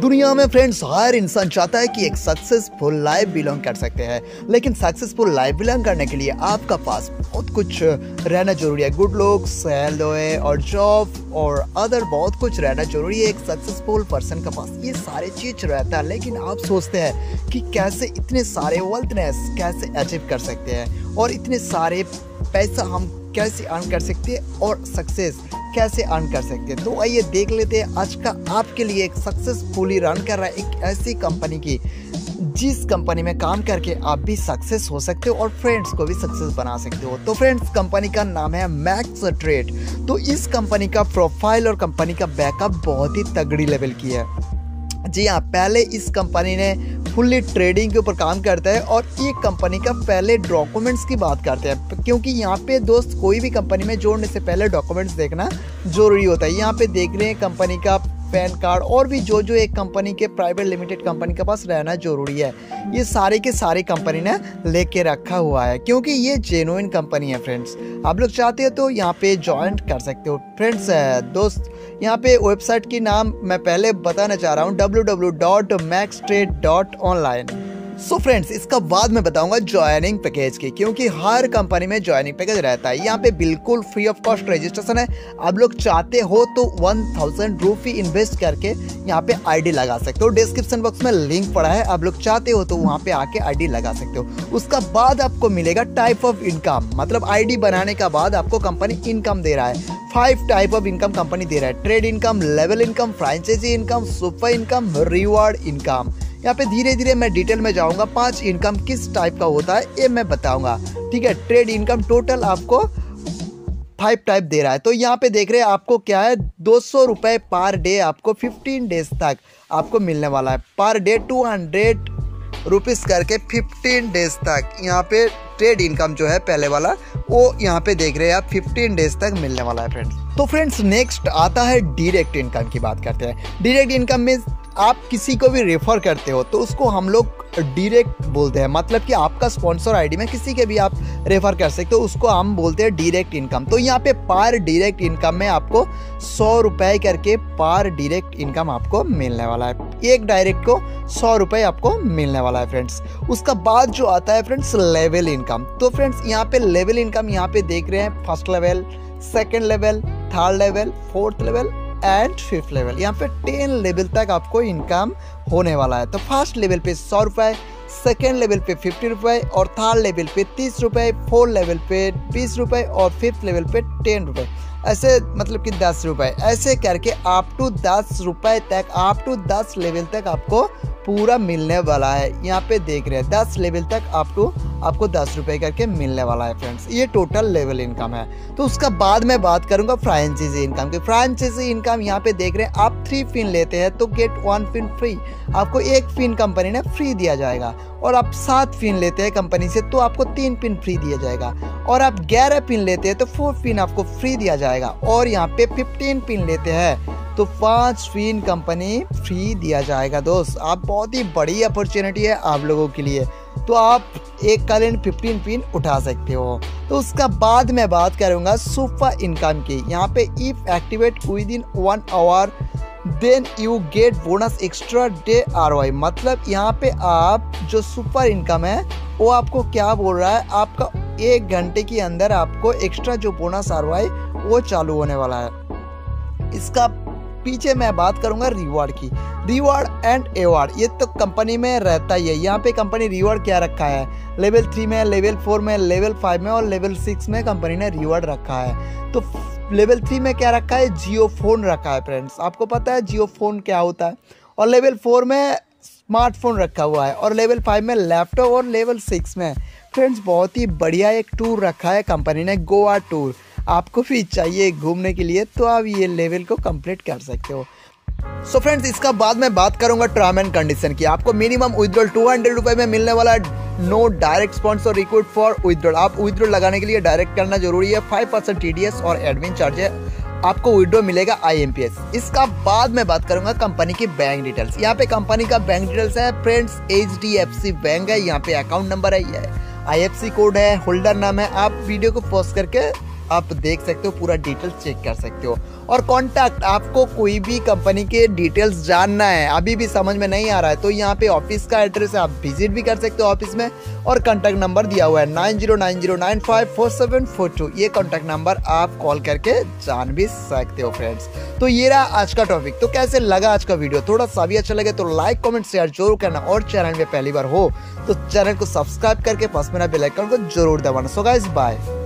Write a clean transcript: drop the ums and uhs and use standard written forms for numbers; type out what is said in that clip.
दुनिया में फ्रेंड्स हर इंसान चाहता है कि एक सक्सेसफुल लाइफ बिलोंग कर सकते हैं, लेकिन सक्सेसफुल लाइफ बिलोंग करने के लिए आपका पास बहुत कुछ रहना जरूरी है। गुड लुक्स, हेल्थ और जॉब और अदर बहुत कुछ रहना जरूरी है। एक सक्सेसफुल पर्सन के पास ये सारे चीज़ रहता है, लेकिन आप सोचते हैं कि कैसे इतने सारे वेल्थनेस कैसे अचीव कर सकते हैं और इतने सारे पैसा हम कैसे अर्न कर सकते हैं और सक्सेस कैसे अर्न कर सकते हैं। तो आइए देख लेते हैं आज का आपके लिए एक सक्सेसफुली रन कर रहा है एक ऐसी कंपनी की, जिस कंपनी में काम करके आप भी सक्सेस हो सकते हो और फ्रेंड्स को भी सक्सेस बना सकते हो। तो फ्रेंड्स कंपनी का नाम है मैक्स ट्रेड। तो इस कंपनी का प्रोफाइल और कंपनी का बैकअप बहुत ही तगड़ी लेवल की है। जी हाँ, पहले इस कंपनी ने फुल्ली ट्रेडिंग के ऊपर काम करता है और ये कंपनी का पहले डॉक्यूमेंट्स की बात करते हैं, क्योंकि यहाँ पे दोस्त कोई भी कंपनी में जोड़ने से पहले डॉक्यूमेंट्स देखना जरूरी होता है। यहाँ पे देख रहे हैं कंपनी का पैन कार्ड और भी जो जो एक कंपनी के प्राइवेट लिमिटेड कंपनी के पास रहना जरूरी है, ये सारे के सारे कंपनी ने लेके रखा हुआ है, क्योंकि ये जेन्युइन कंपनी है। फ्रेंड्स आप लोग चाहते हो तो यहाँ पे ज्वाइन कर सकते हो। फ्रेंड्स दोस्त यहाँ पे वेबसाइट की नाम मैं पहले बताना चाह रहा हूँ, www.maxtrade.online। सो फ्रेंड्स इसका बाद में बताऊंगा ज्वाइनिंग पैकेज की, क्योंकि हर कंपनी में ज्वाइनिंग पैकेज रहता है। यहाँ पे बिल्कुल फ्री ऑफ कॉस्ट रजिस्ट्रेशन है। आप लोग चाहते हो तो 1000 रुपी इन्वेस्ट करके यहाँ पे आईडी लगा सकते हो। डिस्क्रिप्शन बॉक्स में लिंक पड़ा है, आप लोग चाहते हो तो वहाँ पे आके आईडी लगा सकते हो। उसका बाद आपको मिलेगा टाइप ऑफ इनकम, मतलब आईडी बनाने का बाद आपको कंपनी इनकम दे रहा है। 5 टाइप ऑफ इनकम कंपनी दे रहा है, trade income, level income, franchise income, super income, reward income. यहाँ पे धीरे धीरे मैं डिटेल में जाऊंगा, 5 इनकम किस टाइप का होता है ये मैं बताऊंगा, ठीक है। ट्रेड इनकम टोटल आपको 5 टाइप दे रहा है। तो यहाँ पे देख रहे हैं आपको क्या है, 200 रुपये पर डे आपको 15 डेज तक आपको मिलने वाला है। पर डे 200 रुपीज़ करके 15 डेज तक यहाँ पे ट्रेड इनकम जो है पहले वाला वो यहाँ पे देख रहे हैं आप 15 डेज तक मिलने वाला है फ्रेंड्स। तो फ्रेंड्स नेक्स्ट आता है डायरेक्ट इनकम की बात करते हैं। डायरेक्ट इनकम में आप किसी को भी रेफर करते हो तो उसको हम लोग डायरेक्ट बोलते हैं, मतलब कि आपका स्पॉन्सर आईडी में किसी के भी आप रेफर कर सकते हो, उसको हम बोलते हैं डायरेक्ट इनकम। तो यहाँ पे पर डायरेक्ट इनकम में आपको 100 रुपये करके पर डायरेक्ट इनकम आपको मिलने वाला है। एक डायरेक्ट को 100 रुपये आपको मिलने वाला है फ्रेंड्स। उसका बाद जो आता है फ्रेंड्स लेवल इनकम। तो फ्रेंड्स यहाँ पे लेवल इनकम यहाँ पे देख रहे हैं, first level, second level, third level, fourth level and fifth level, यहाँ पे 10 लेवल तक आपको इनकम होने वाला है। तो फर्स्ट लेवल पे 100 रुपये, सेकेंड लेवल पे 50 रुपये और थर्ड लेवल पे 30 रुपये, फोर्थ लेवल पे 20 रुपये और फिफ्थ लेवल पे 10 रुपये, ऐसे मतलब कि 10 रुपये, ऐसे करके आप टू 10 रुपये तक, आप टू 10 लेवल तक आपको पूरा मिलने वाला है। यहाँ पे देख रहे हैं 10 लेवल तक आपको 10 रुपये करके मिलने वाला है फ्रेंड्स। ये टोटल लेवल इनकम है। तो उसका बाद में बात करूंगा फ्रेंचाइजी इनकम की। फ्रेंचाइजी इनकम यहाँ पे देख रहे हैं आप 3 पिन लेते हैं तो गेट 1 पिन फ्री, आपको 1 पिन कंपनी ने फ्री दिया जाएगा। और आप 7 पिन लेते हैं कंपनी से तो आपको 3 पिन फ्री दिया जाएगा। और आप 11 पिन लेते हैं तो 4 पिन आपको फ्री दिया जाएगा। और यहाँ पे 15 पिन लेते हैं तो 5 पिन कंपनी फ्री दिया जाएगा। दोस्त आप बहुत ही बड़ी अपॉर्चुनिटी है आप लोगों के लिए, तो आप एक करेंट 15 पिन उठा सकते हो। तो उसका बाद में बात करूंगा सुपर इनकम की। यहाँ पे if activate within 1 hour then you get bonus extra day ROI, मतलब यहाँ पे आप जो सुपर इनकम है वो आपको क्या बोल रहा है, आपका 1 घंटे के अंदर आपको एक्स्ट्रा जो बोनस आरओआई वो चालू होने वाला है। इसका पीछे मैं बात करूंगा रिवॉर्ड की। रिवॉर्ड एंड अवार्ड ये तो कंपनी में रहता ही है। यहाँ पे कंपनी रिवॉर्ड क्या रखा है, लेवल 3 में, लेवल 4 में, लेवल 5 में और लेवल 6 में कंपनी ने रिवॉर्ड रखा है। तो लेवल 3 में क्या रखा है, जियो फोन रखा है फ्रेंड्स, आपको पता है जियो फोन क्या होता है। और लेवल 4 में स्मार्टफोन रखा हुआ है और लेवल 5 में लैपटॉप और लेवल 6 में फ्रेंड्स बहुत ही बढ़िया एक टूर रखा है कंपनी ने, गोवा टूर। आपको भी चाहिए घूमने के लिए तो आप ये लेवल को कंप्लीट कर सकते हो। सो फ्रेंड्स इसका बाद में बात करूंगा टर्म एंड कंडीशन की। आपको मिनिमम विथड्रॉल 200 रुपये में मिलने वाला, no direct sponsor required for withdrawal. आप विथड्रॉल लगाने के लिए डायरेक्ट करना जरूरी है। 5% TDS और एडमिन चार्ज है, आपको विड्रो मिलेगा IMPS। इसका बाद में बात करूंगा कंपनी की बैंक डिटेल्स। यहाँ पे कंपनी का बैंक डिटेल्स है फ्रेंड्स, HDFC बैंक है, यहाँ पे अकाउंट नंबर है, IFSC कोड है, होल्डर नाम है। आप वीडियो को पॉज करके आप देख सकते हो, पूरा डिटेल्स चेक कर सकते हो। और कॉन्टैक्ट, आपको कोई भी कंपनी के डिटेल्स जानना है, अभी भी समझ में नहीं आ रहा है, तो यहाँ पे ऑफिस का एड्रेस है, आप विजिट भी कर सकते हो ऑफिस में। और कॉन्टैक्ट नंबर दिया हुआ है 9090954742, ये कॉन्टैक्ट नंबर आप कॉल करके जान भी सकते हो फ्रेंड्स। तो ये रहा आज का टॉपिक। तो कैसे लगा आज का वीडियो? थोड़ा सा भी अच्छा लगे तो लाइक कमेंट शेयर जरूर करना, और चैनल में पहली बार हो तो चैनल को सब्सक्राइब करके पास में बेल आइकन को जरूर दबाना। So guys bye.